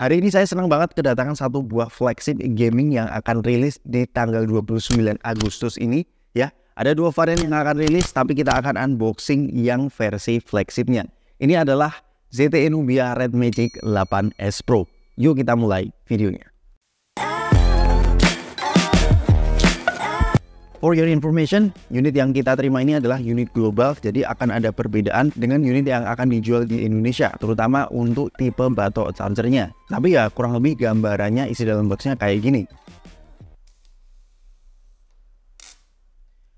Hari ini saya senang banget kedatangan satu buah flagship gaming yang akan rilis di tanggal 29 Agustus ini ya. Ada dua varian yang akan rilis, tapi kita akan unboxing yang versi flagshipnya. Ini adalah ZTE Nubia Red Magic 8S Pro. Yuk kita mulai videonya. For your information, unit yang kita terima ini adalah unit global, jadi akan ada perbedaan dengan unit yang akan dijual di Indonesia, terutama untuk tipe batok chargernya. Tapi ya kurang lebih gambarannya isi dalam boxnya kayak gini.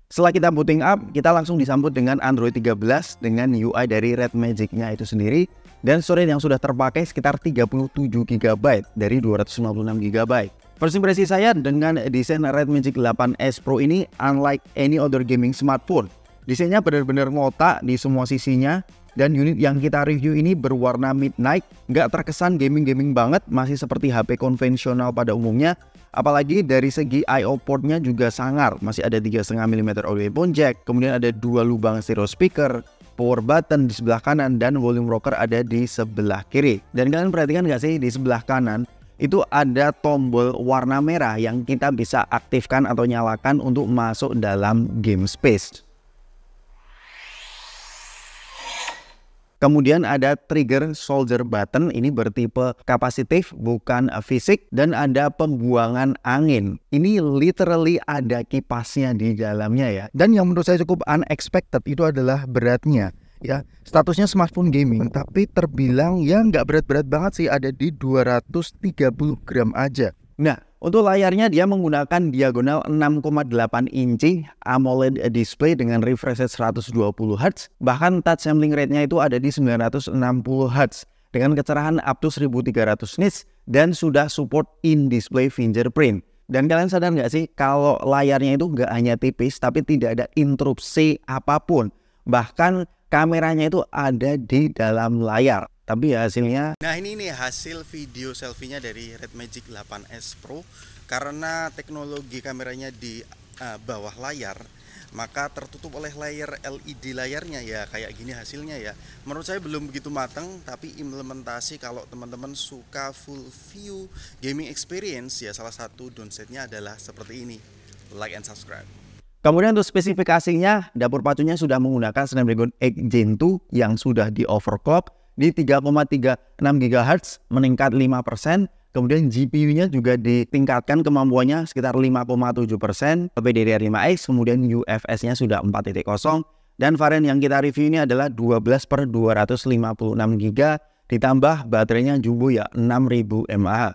Setelah kita booting up, kita langsung disambut dengan Android 13 dengan UI dari Red Magic-nya itu sendiri dan storage yang sudah terpakai sekitar 37 GB dari 256 GB. First impression saya dengan desain Red Magic 8S Pro ini unlike any other gaming smartphone. Desainnya benar-benar ngotak di semua sisinya dan unit yang kita review ini berwarna midnight, nggak terkesan gaming-gaming banget, masih seperti HP konvensional pada umumnya. Apalagi dari segi I/O portnya juga sangar, masih ada 3,5 mm audio jack, kemudian ada dua lubang stereo speaker, power button di sebelah kanan dan volume rocker ada di sebelah kiri. Dan kalian perhatikan nggak sih di sebelah kanan? Itu ada tombol warna merah yang kita bisa aktifkan atau nyalakan untuk masuk dalam Game Space. Kemudian ada trigger solder button, ini bertipe kapasitif bukan fisik, dan ada pembuangan angin. Ini literally ada kipasnya di dalamnya ya. Dan yang menurut saya cukup unexpected itu adalah beratnya. Ya, statusnya smartphone gaming tapi terbilang ya nggak berat-berat banget sih, ada di 230 gram aja. Nah, untuk layarnya dia menggunakan diagonal 6,8 inci AMOLED display dengan refresh rate 120 Hz. Bahkan touch sampling rate-nya itu ada di 960 Hz dengan kecerahan up to 1300 nits dan sudah support in-display fingerprint. Dan kalian sadar nggak sih kalau layarnya itu nggak hanya tipis tapi tidak ada interupsi apapun. Bahkan kameranya itu ada di dalam layar, tapi ya hasilnya. Nah ini nih hasil video selfie-nya dari Red Magic 8S Pro. Karena teknologi kameranya di bawah layar, maka tertutup oleh layer LED layarnya ya kayak gini hasilnya ya. Menurut saya belum begitu matang, tapi implementasi kalau teman-teman suka full view gaming experience ya salah satu downside-nya adalah seperti ini. Like and subscribe. Kemudian untuk spesifikasinya, dapur pacunya sudah menggunakan Snapdragon 8 Gen 2 yang sudah di overclock di 3,36 GHz meningkat 5%. Kemudian GPU-nya juga ditingkatkan kemampuannya sekitar 5,7%, LPDDR5X, kemudian UFS-nya sudah 4.0 dan varian yang kita review ini adalah 12/256 GB ditambah baterainya jumbo ya 6000 mAh.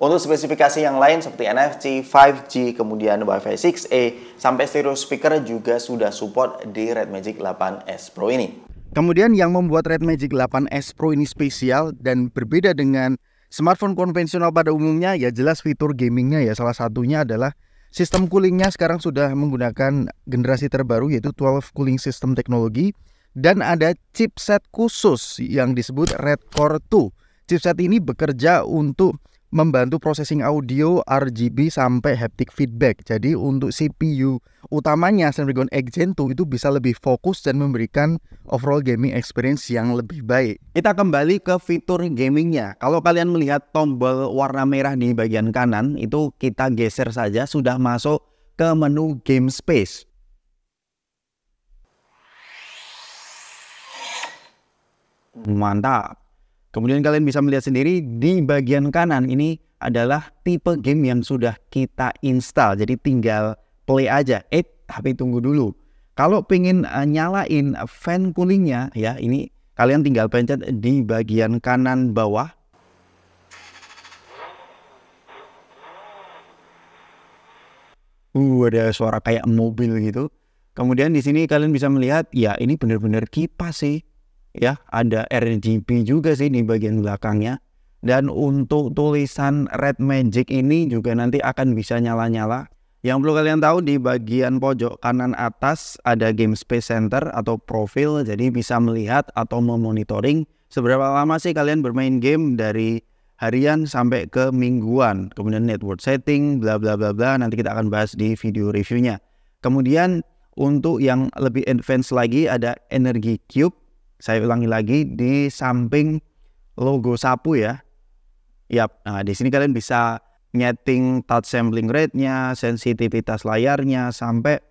Untuk spesifikasi yang lain seperti NFC, 5G, kemudian Wi-Fi 6E, sampai stereo speaker juga sudah support di Red Magic 8S Pro ini. Kemudian yang membuat Red Magic 8S Pro ini spesial dan berbeda dengan smartphone konvensional pada umumnya ya jelas fitur gamingnya ya, salah satunya adalah sistem coolingnya sekarang sudah menggunakan generasi terbaru yaitu 12 cooling system teknologi dan ada chipset khusus yang disebut Red Core 2. Chipset ini bekerja untuk membantu processing audio, RGB, sampai haptic feedback. Jadi untuk CPU utamanya Snapdragon 8 Gen 2 itu bisa lebih fokus dan memberikan overall gaming experience yang lebih baik. Kita kembali ke fitur gamingnya. Kalau kalian melihat tombol warna merah di bagian kanan, itu kita geser saja sudah masuk ke menu Game Space. Mantap. Kemudian kalian bisa melihat sendiri di bagian kanan ini adalah tipe game yang sudah kita install. Jadi tinggal play aja. Tapi tunggu dulu. Kalau pengen nyalain fan coolingnya ya ini kalian tinggal pencet di bagian kanan bawah. Ada suara kayak mobil gitu. Kemudian di sini kalian bisa melihat ya ini benar-benar kipas sih. Ya, ada RGB juga sih di bagian belakangnya. Dan untuk tulisan Red Magic ini juga nanti akan bisa nyala-nyala. Yang perlu kalian tahu di bagian pojok kanan atas ada Game Space Center atau profil. Jadi bisa melihat atau memonitoring seberapa lama sih kalian bermain game dari harian sampai ke mingguan. Kemudian network setting, bla bla bla bla. Nanti kita akan bahas di video reviewnya. Kemudian untuk yang lebih advance lagi ada Energy Cube. Saya ulangi lagi, di samping logo sapu ya Yap, nah di sini kalian bisa nyeting touch sampling rate-nya, sensitivitas layarnya, sampai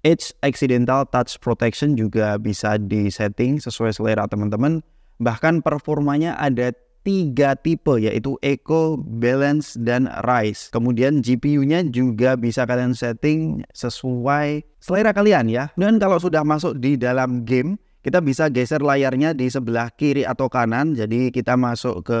edge accidental touch protection juga bisa disetting sesuai selera teman-teman. Bahkan performanya ada 3 tipe, yaitu Eco, Balance, dan Rise. Kemudian GPU-nya juga bisa kalian setting sesuai selera kalian ya. Dan kalau sudah masuk di dalam game, kita bisa geser layarnya di sebelah kiri atau kanan. Jadi kita masuk ke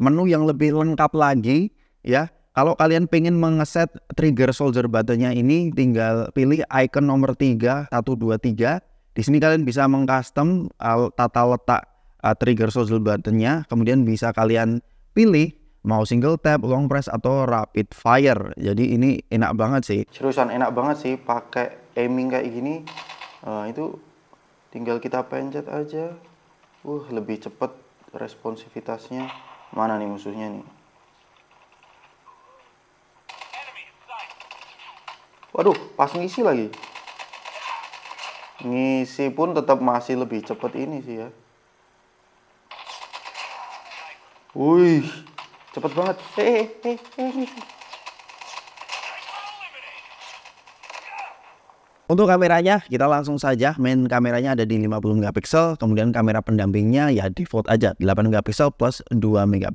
menu yang lebih lengkap lagi ya. Kalau kalian pengen mengeset trigger soldier button-nya ini, tinggal pilih icon nomor 3, 1, 2, 3. Di sini kalian bisa mengcustom tata letak trigger social button-nya, kemudian bisa kalian pilih mau single tap, long press, atau rapid fire. Jadi ini enak banget sih, seriusan enak banget sih pakai aiming kayak gini. Itu tinggal kita pencet aja, lebih cepet responsivitasnya. Mana nih musuhnya nih? Waduh, pas ngisi lagi, ngisi pun tetap masih lebih cepet ini sih ya. Wih, cepet banget. Untuk kameranya, kita langsung saja. Main kameranya ada di 50 MP, kemudian kamera pendampingnya ya default aja 8 MP plus 2 MP.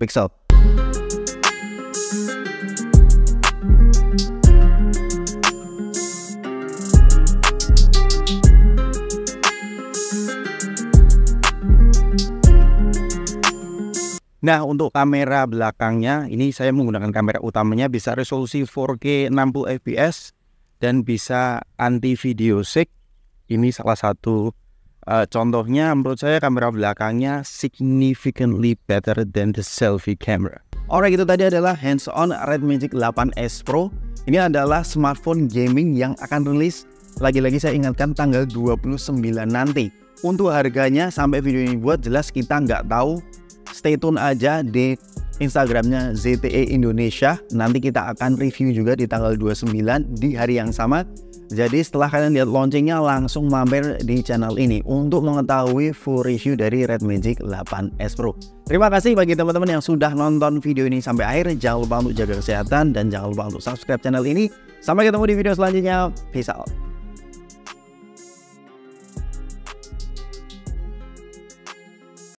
Nah, untuk kamera belakangnya, ini saya menggunakan kamera utamanya, bisa resolusi 4K 60 fps dan bisa anti video sick. Ini salah satu contohnya. Menurut saya kamera belakangnya significantly better than the selfie camera. Alright, itu tadi adalah hands-on Red Magic 8S Pro. Ini adalah smartphone gaming yang akan rilis, lagi-lagi saya ingatkan, tanggal 29 nanti. Untuk harganya sampai video ini buat, jelas kita nggak tahu. Stay tune aja di Instagramnya ZTE Indonesia. Nanti kita akan review juga di tanggal 29 di hari yang sama. Jadi setelah kalian lihat launchingnya, langsung mampir di channel ini untuk mengetahui full review dari Red Magic 8S Pro. Terima kasih bagi teman-teman yang sudah nonton video ini sampai akhir. Jangan lupa untuk jaga kesehatan dan jangan lupa untuk subscribe channel ini. Sampai ketemu di video selanjutnya. Peace out.